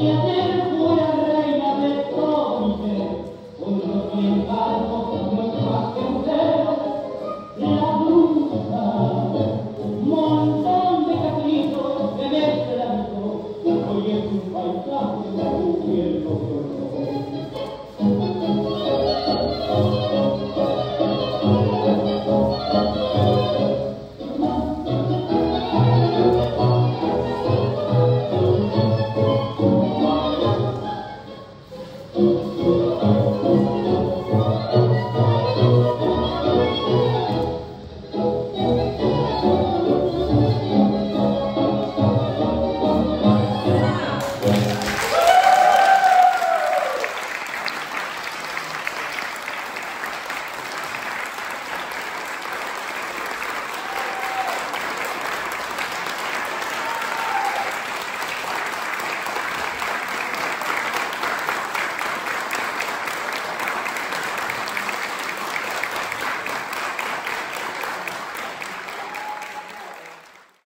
Gracias.